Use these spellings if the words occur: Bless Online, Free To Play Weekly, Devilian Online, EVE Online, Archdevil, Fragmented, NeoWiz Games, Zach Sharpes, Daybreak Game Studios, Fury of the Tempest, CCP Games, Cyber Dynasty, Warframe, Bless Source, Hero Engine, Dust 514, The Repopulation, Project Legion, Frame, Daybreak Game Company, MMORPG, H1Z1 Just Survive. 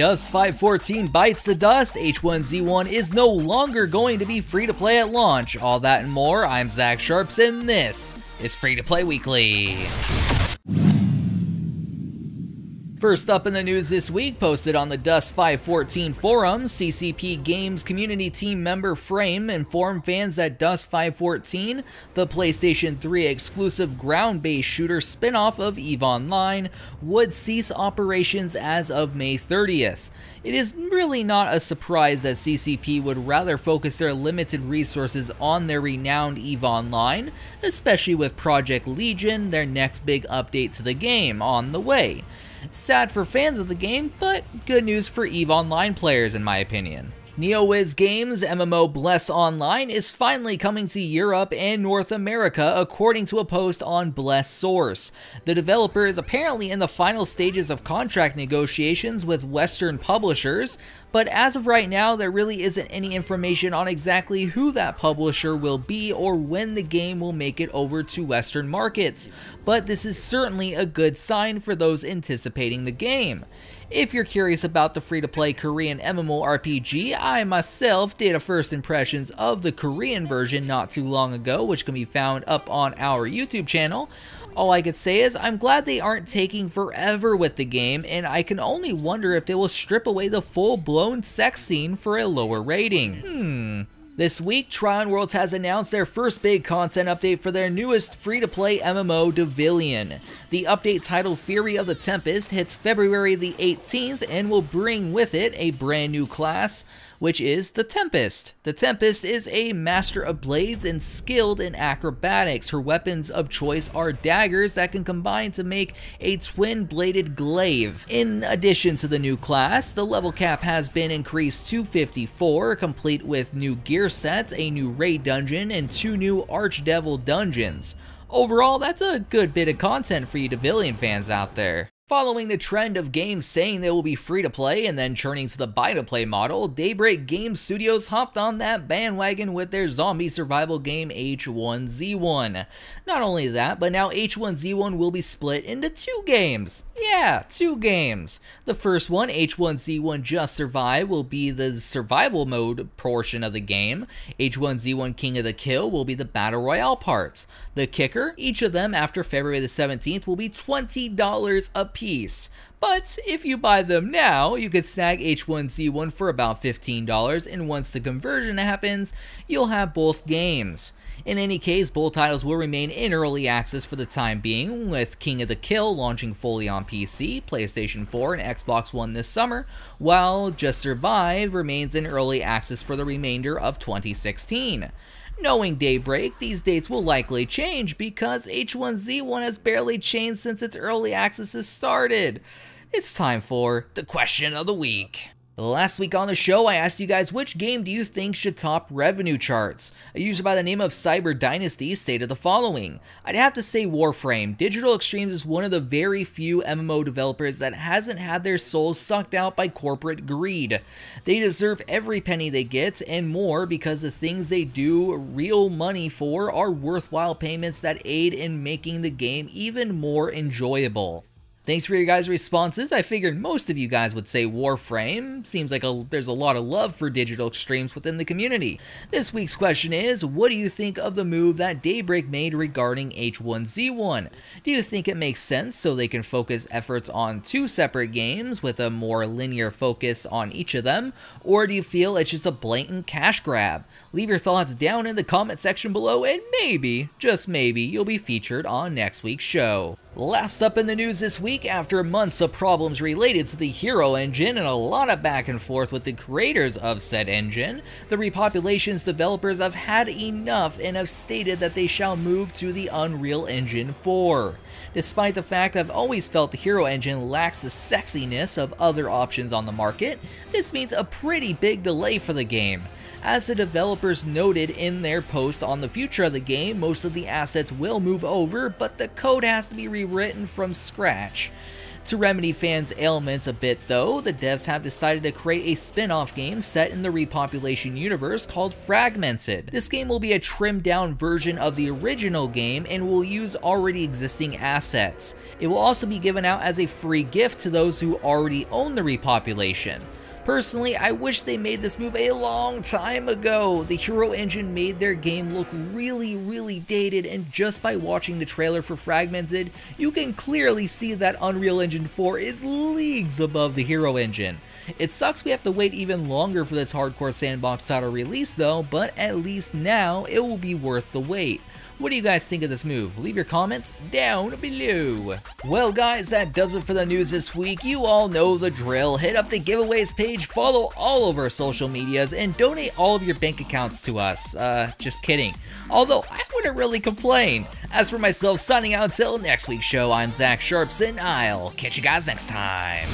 Dust 514 bites the dust. H1Z1 is no longer going to be free to play at launch. All that and more. I'm Zach Sharpes, and this is Free to Play Weekly. First up in the news this week, posted on the Dust 514 forum, CCP Games community team member Frame informed fans that Dust 514, the PlayStation 3 exclusive ground-based shooter spin-off of EVE Online, would cease operations as of May 30th. It is really not a surprise that CCP would rather focus their limited resources on their renowned EVE Online, especially with Project Legion, their next big update to the game, on the way. Sad for fans of the game, but good news for EVE Online players in my opinion. NeoWiz Games' MMO Bless Online is finally coming to Europe and North America, according to a post on Bless Source. The developer is apparently in the final stages of contract negotiations with Western publishers, but as of right now, there really isn't any information on exactly who that publisher will be or when the game will make it over to Western markets, but this is certainly a good sign for those anticipating the game. If you're curious about the free-to-play Korean MMORPG, I myself did a first impressions of the Korean version not too long ago, which can be found up on our YouTube channel. All I could say is I'm glad they aren't taking forever with the game, and I can only wonder if they will strip away the full-blown sex scene for a lower rating. This week, Trion Worlds has announced their first big content update for their newest free-to-play MMO, Devilian. The update titled Fury of the Tempest hits February the 18th and will bring with it a brand new class, which is the Tempest. The Tempest is a master of blades and skilled in acrobatics. Her weapons of choice are daggers that can combine to make a twin-bladed glaive. In addition to the new class, the level cap has been increased to 54, complete with new gear sets, a new raid dungeon, and two new Archdevil dungeons. Overall, that's a good bit of content for you Devilian fans out there. Following the trend of games saying they will be free to play and then turning to the buy-to-play model, Daybreak Game Studios hopped on that bandwagon with their zombie survival game H1Z1. Not only that, but now H1Z1 will be split into two games. Yeah, two games. The first one, H1Z1 Just Survive, will be the survival mode portion of the game. H1Z1 King of the Kill will be the Battle Royale part. The kicker, each of them after February the 17th will be $20 a piece. But if you buy them now, you could snag H1Z1 for about $15, and once the conversion happens, you'll have both games. In any case, both titles will remain in early access for the time being, with King of the Kill launching fully on PC, PlayStation 4, and Xbox One this summer, while Just Survive remains in early access for the remainder of 2016. Knowing Daybreak, these dates will likely change because H1Z1 has barely changed since its early access has started. It's time for the question of the week. Last week on the show, I asked you guys which game do you think should top revenue charts. A user by the name of Cyber Dynasty stated the following: I'd have to say Warframe. Digital Extremes is one of the very few MMO developers that hasn't had their souls sucked out by corporate greed. They deserve every penny they get and more because the things they do real money for are worthwhile payments that aid in making the game even more enjoyable. Thanks for your guys' responses. I figured most of you guys would say Warframe. Seems like there's a lot of love for Digital Extremes within the community. This week's question is, what do you think of the move that Daybreak made regarding H1Z1? Do you think it makes sense so they can focus efforts on two separate games with a more linear focus on each of them? Or do you feel it's just a blatant cash grab? Leave your thoughts down in the comment section below and maybe, just maybe, you'll be featured on next week's show. Last up in the news this week, after months of problems related to the Hero Engine and a lot of back and forth with the creators of said engine, the Repopulation's developers have had enough and have stated that they shall move to the Unreal Engine 4. Despite the fact I've always felt the Hero Engine lacks the sexiness of other options on the market, this means a pretty big delay for the game. As the developers noted in their post on the future of the game, most of the assets will move over, but the code has to be rewritten from scratch. To remedy fans' ailments a bit though, the devs have decided to create a spin-off game set in the Repopulation universe called Fragmented. This game will be a trimmed down version of the original game and will use already existing assets. It will also be given out as a free gift to those who already own the Repopulation. Personally, I wish they made this move a long time ago. The Hero Engine made their game look really, really dated, and just by watching the trailer for Fragmented, you can clearly see that Unreal Engine 4 is leagues above the Hero Engine. It sucks we have to wait even longer for this hardcore sandbox title release though, but at least now it will be worth the wait. What do you guys think of this move? Leave your comments down below. Well guys, that does it for the news this week. You all know the drill. Hit up the giveaways page, follow all of our social medias, and donate all of your bank accounts to us. Just kidding. Although, I wouldn't really complain. As for myself signing out until next week's show, I'm Zach Sharpes, and I'll catch you guys next time.